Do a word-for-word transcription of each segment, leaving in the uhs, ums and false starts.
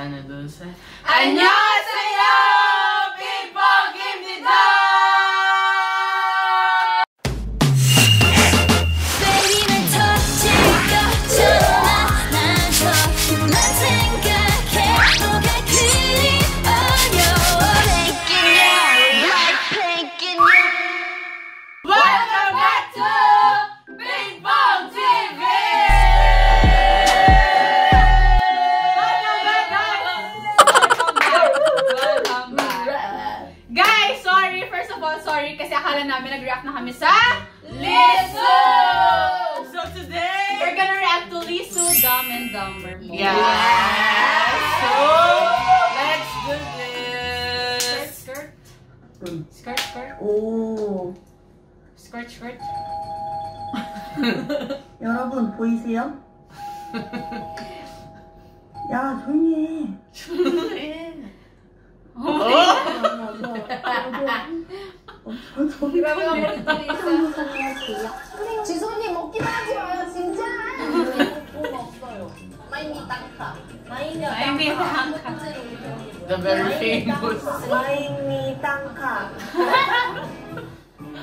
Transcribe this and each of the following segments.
하나 둘 셋. 안녕하세요, 빅벅입니다. Welcome back to kasi akala namin nag-react na kami sa LISOO! So today, we're gonna react to LISOO Dumb and Dumber movie. Yeah. Yeah! So, let's do this! Skirt, skirt? Skirt, skirt? Oh! Skirt, skirt? 여러분, 보이세요? 야, 조용히 해! 조용히 해! 지손님 먹기만 하지 마요, 진짜! 뭐가 없어요. 마이미 땅카. 마이미 땅카. The very famous. 마이미 땅카.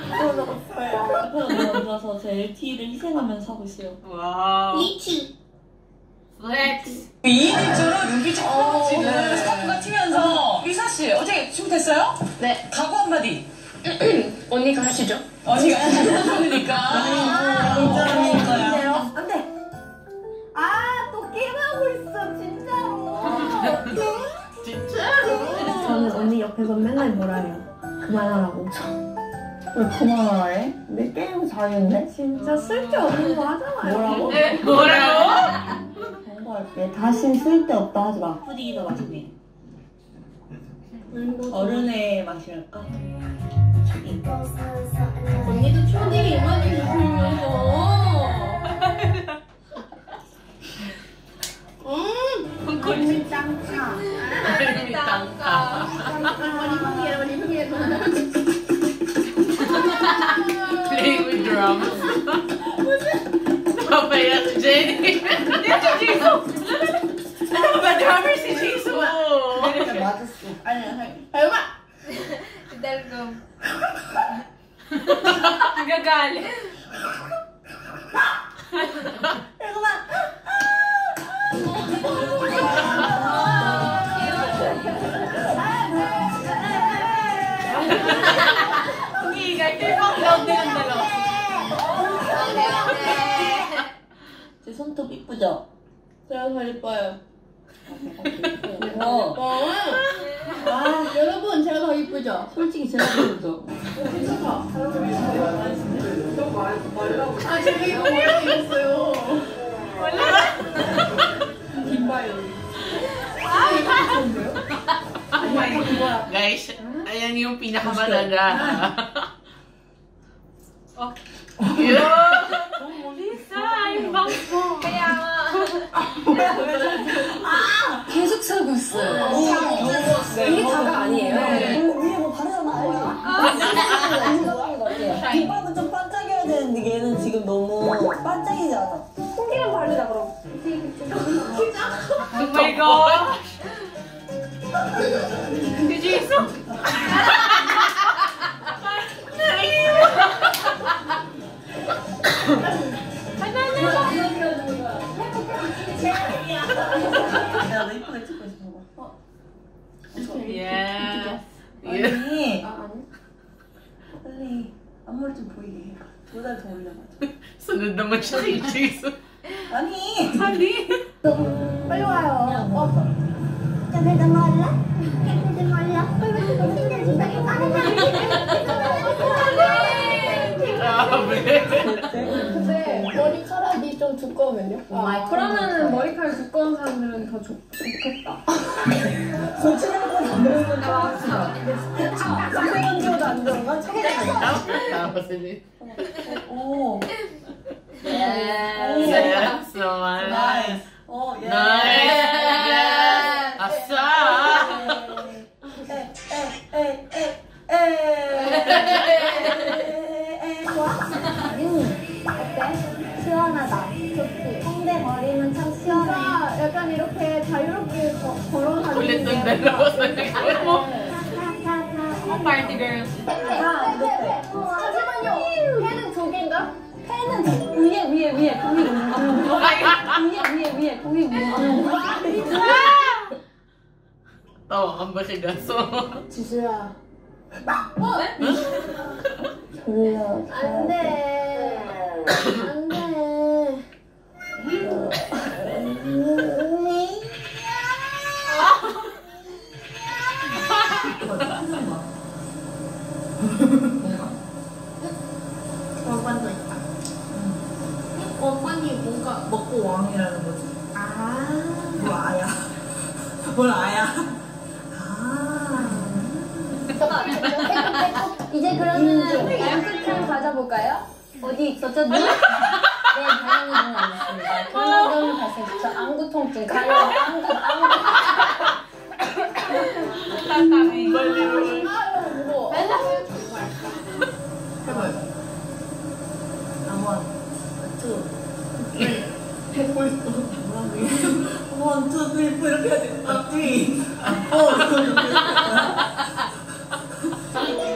뭐가 없어요. 한국에 들어서 제 엘티이를 희생하면서 하고 있어요. 와우. 이티. 플렉스. 이인인처럼 눈빛이 어, 지금 스타프가 튀면서. 리사씨, 어떻게 준비됐어요? 네. 각오 한마디. 언니가 하시죠? 언니가 하시니까. 감사합니다. 안 돼. 아, 또 게임하고 있어, 진짜로. 진짜로? 저는 언니 옆에서 맨날 뭐라요. 그만하라고. 왜 그만하래? 내 게임 잘했네? 진짜 쓸데없는 거 하잖아요. 뭐라고? 네, 뭐라고? 공부할게. 다신 쓸데없다 하지 마. 푸딩이 더 맛있네. 어른의 맛이랄까? 언니도 초딩 이만이 불면서 음! 마이미 땅카. 마이미 땅카. Play with drums. Papaya to Jenny. 내가 지금 나 드럼을 시키고 맞았어. 아니야, 해봐. 기다려. Gagalit. Ang iigay. Loud na yung dalawa. 제 손톱 이쁘죠? 제가 잘 이뻐요. 어. 아, 여러분, 제가 더 이쁘죠? 솔직히 제가 더 이쁘죠? 괜찮아. 아, 제가 이쁘게 생겼어요. 원래? 김바요. 아, 이거 뭐야? Guys, ayan yung pinakamalaga. Oh. Yo! Lisa, yung bangko. Kaya 아! 계속 사고 있어요. 이게 다가 아니에요. 위에 뭐 바르잖아. 아, 진짜. 뒷밥은 좀 반짝여야 되는데 얘는 지금 너무 반짝이지 않아. 콩기름 바르자 그럼. Oh my god. Did you eat some? 야, 나 이쁘게 찍고 있어, 봐봐. 예. 언니. 아, 아니. 빨리 앞머리 좀 보이게 해봐. 두 달 더 올려봐. 손은 너무 차이 있어. 아니. 빨리. 빨리 와요. 어. 잠깐 좀 말라. 잠깐 좀 말라. 빨리 좀 힘내 주세요. 두꺼우면요? 아, 그러면은 머리카락 두꺼운 사람들은 더 좋, 좋겠다. 고치는 건 안 되는구나. 자세건조도 안 되는가? 자세건조도 오. Yes. Yes. So nice. Oh, yes. Nice. 아싸. 에, 에, 에, 에, 에. 좋아? 어때? 시원하다. 좋지. 홍대 머리는 참 시원해. 약간 이렇게 자유롭게 Kulit ng dalawa sa likod mo. Oh, party girls. 아, 이렇게. 잠시만요. 해는 저기인가? 해는 위에, 위에, 위에. 거기 위에, 위에, 위에. 거기 위에. 어, 안 벗어났어. 지수야. 어? 응? 안 돼. 안 돼. 왕관도 있다. 응. 왕관이 뭔가 먹고 왕이라는 거지. 아. 뭐 아야. 뭘 아야. 아. 이제 그러면 연습장 가져볼까요? 어디 있었죠? 네, 다행히는 만났습니다. 동영상을 봤어요. 저 안구 통증, 가려, 안구, 안구. 빨리 빨리. 원, 투, 쓰리, 포 이렇게 해야 돼. 아, 쓰리, 포.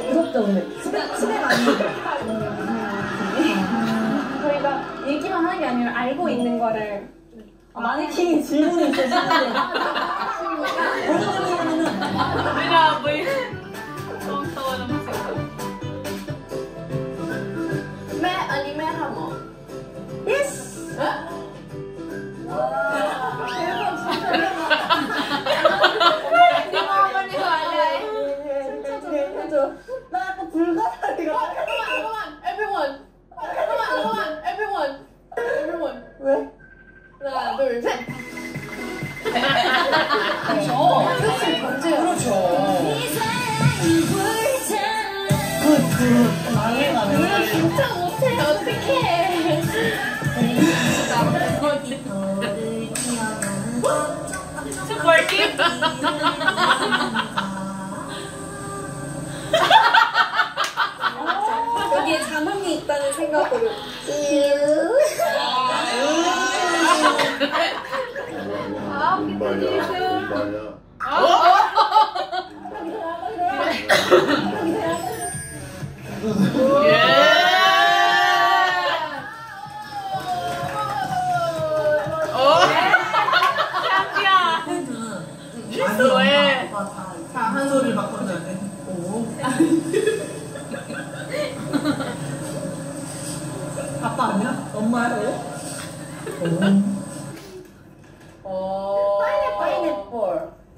무섭다, 근데. 수백, 수백 아니에요. 저희가 얘기만 하는 게 아니라 알고 있는 거를. 아, 마네킹이 질문이 있어서. 내가 뭐, 너무 더워, 너무 무서워. 매, 아니, 매 하모. 예스! 여기에 자막이 있다는 생각으로 아, 기다리세요. 아빠 아니야? 엄마예요? 오. 파인애플.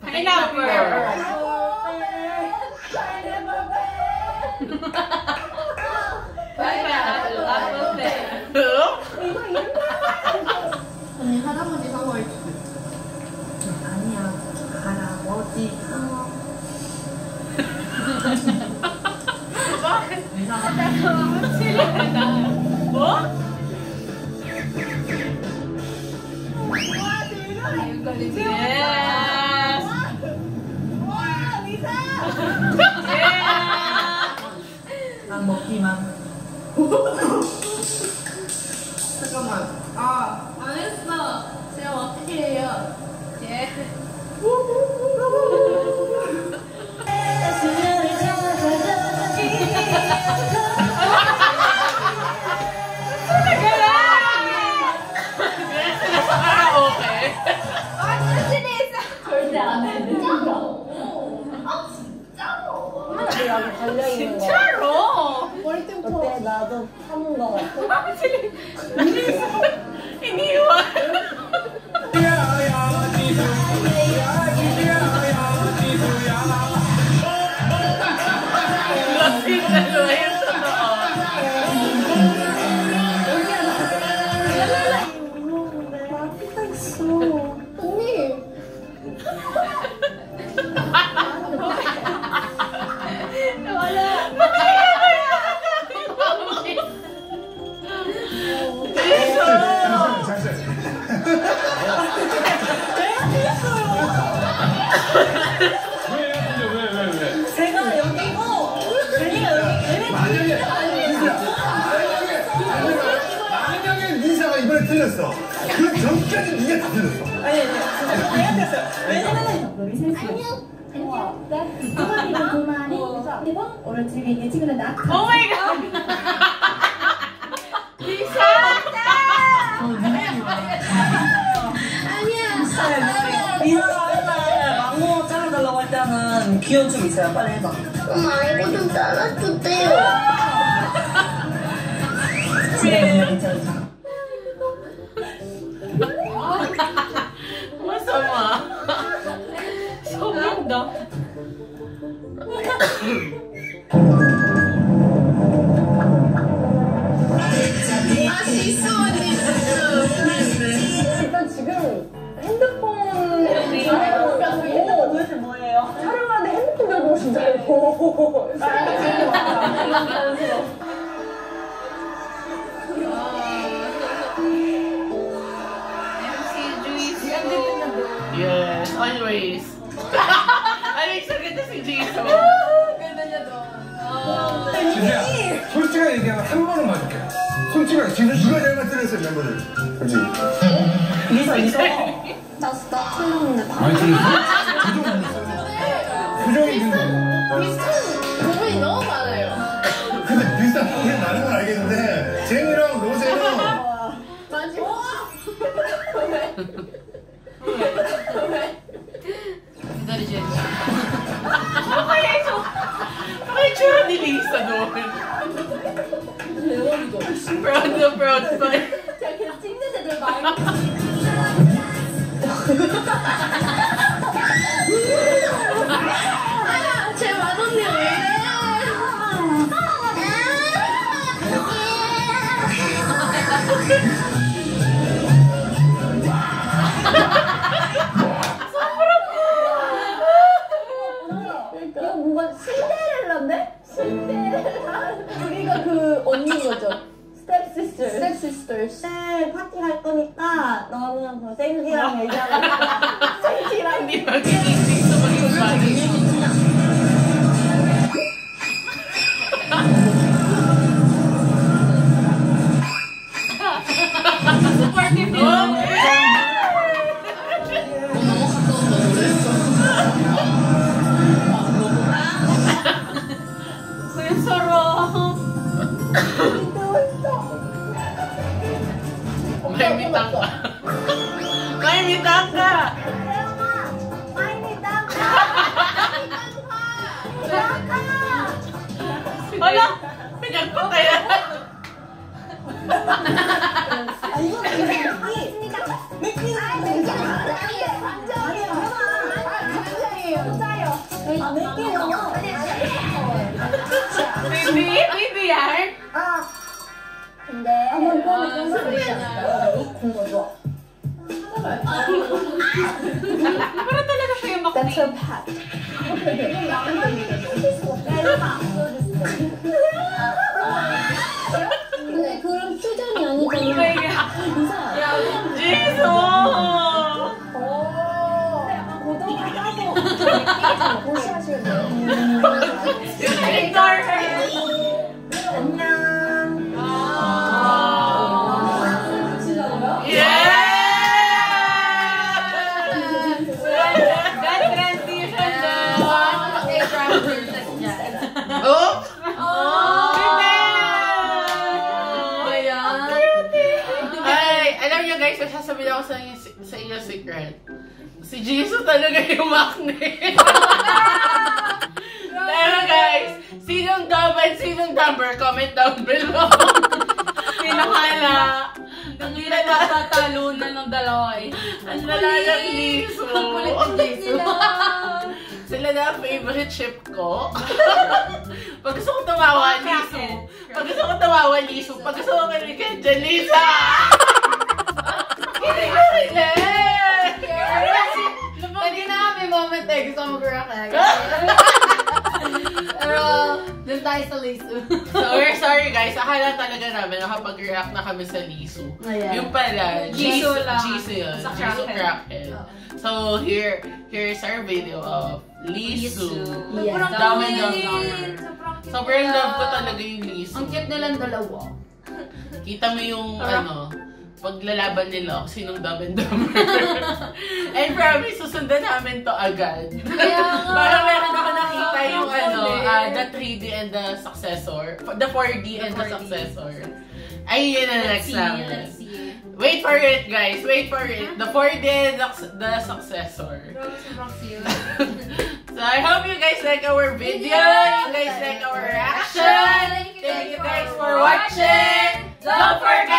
파인애플. 파인애플. 파인애플. 이거 이름 언니 할아버지 사고 있지? 아니야. 할아버지 사고. 뭐? 와, 대박! 여기까지 예! 와, 리사! 예! 난 먹기만. 잠깐만. 아, 안 했어. 제가 어떻게 해요? 예. 진짜로? 어때? 나도 사는 거 같아? 틀렸어. 그 전까지 니가 다 틀렸어. 아니, 아니, 내가 틀렸어. 왜냐면은 너희 셋이. 안녕. 안녕. 네. 도마리는 도마리. 일 번 오른쪽에 있는 친구는 나. 오 마이 갓. 리사. 아니야. 리사가 망고 잘라달라고 할 때는 귀여운 춤 있어요. 빨리 해봐. 엄마 이거 좀 잘라주세요. 왜? 아, 리소 언니 진짜. 일단 지금 핸드폰 잘해보고 있고 도대체 뭐예요? 촬영하는데 핸드폰 들고 진짜 이거 Yes, always. 아니, 저게 진짜 진짜 솔직하게 얘기하면 한 번은 맞을게요. 솔직하게 지금 누가 잘못했어요 멤버들. 솔직히 리사 리사 나 나 틀렸는데 많이 틀렸어? 부정이 있는 거예요. 리사는 부분이 너무 많아요. 근데 리사 부분이 많은 건 알겠는데 제이랑 로제는 맞지? 왜? 왜? 기다리셔야지. 빨리 해줘. 빨리 주는 일이 있어 너. 브라운드 브라운드 사이 제가 계속 찍는데 내 말이 아야 제 맏언니 왜 이래. 네, 파티 할 거니까 너는 그 생지랑 얘기하고 생지랑 얘기하고 maglalaban din ako sinong Dumb and Dumber. I promise, susundan namin to agad. Yeah, para meron ako nakita yung ano, uh, the three D and the successor. The four D and the, the successor. Ay, yun ang next namin. Wait for it, guys. Wait for it. The four D and the successor. So, I hope you guys like our video. You guys like our reaction. Thank you guys for watching. Don't forget.